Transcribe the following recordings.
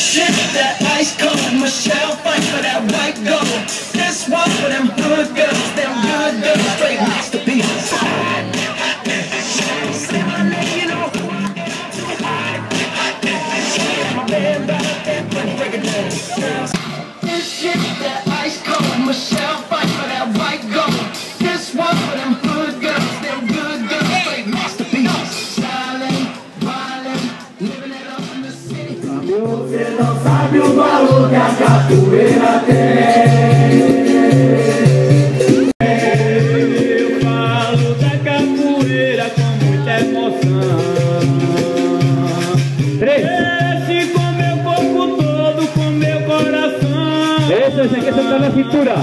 shit, that ice cold. Michelle fight for that white gold. This one for them hood girls, them good girls, straight masterpieces. Say my name, you know who I am. Too hot. My man got up there, money breaking down. This shit, that ice cold. Michelle fight for that white gold. This one for them hood girls, them good girls, straight masterpieces. Styling, wilding, living it up in the city. Você não sabe o valor que a capoeira tem. Eu falo da capoeira com muita emoção. Desce com meu corpo todo, com meu coração. Desce, você quer sentar na cintura.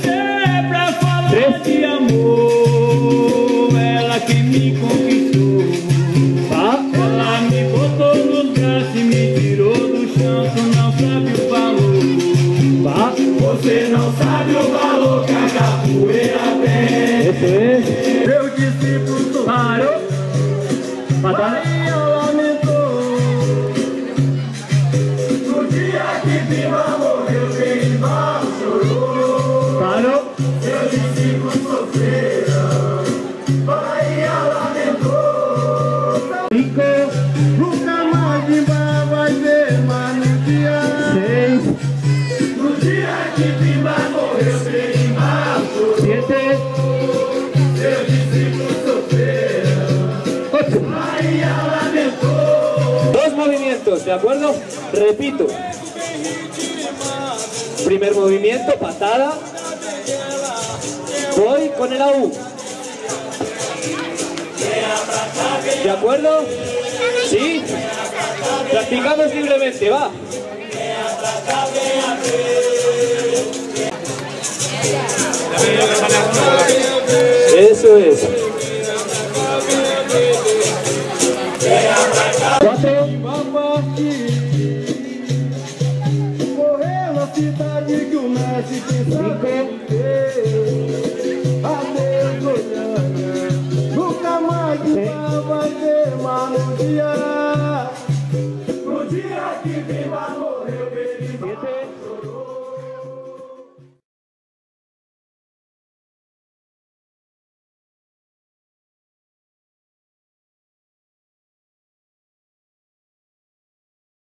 Se é pra falar de amor, ela que me conquistou. Ela me botou nos braços e me tirou do chão. Tu não sabe o valor. Você não sabe o valor que a capoeira tem. Meu discípulo parou, porém lamentou. No dia que viva morreu, meu irmão chorou. Parou, meu discípulo sofreu. Nunca mais Bimba vai permanecer. Seis. No dia que Bimba morreu, Bimba chorou. Sete. Seu discípulo sofreu. Oito. Maria lamentou. Dos movimientos, ¿de acuerdo? Repito. Primer movimiento, patada. Voy con el AU. ¿De acuerdo? ¿Sí? Practicamos libremente, va. Eso es. 4. Cinco.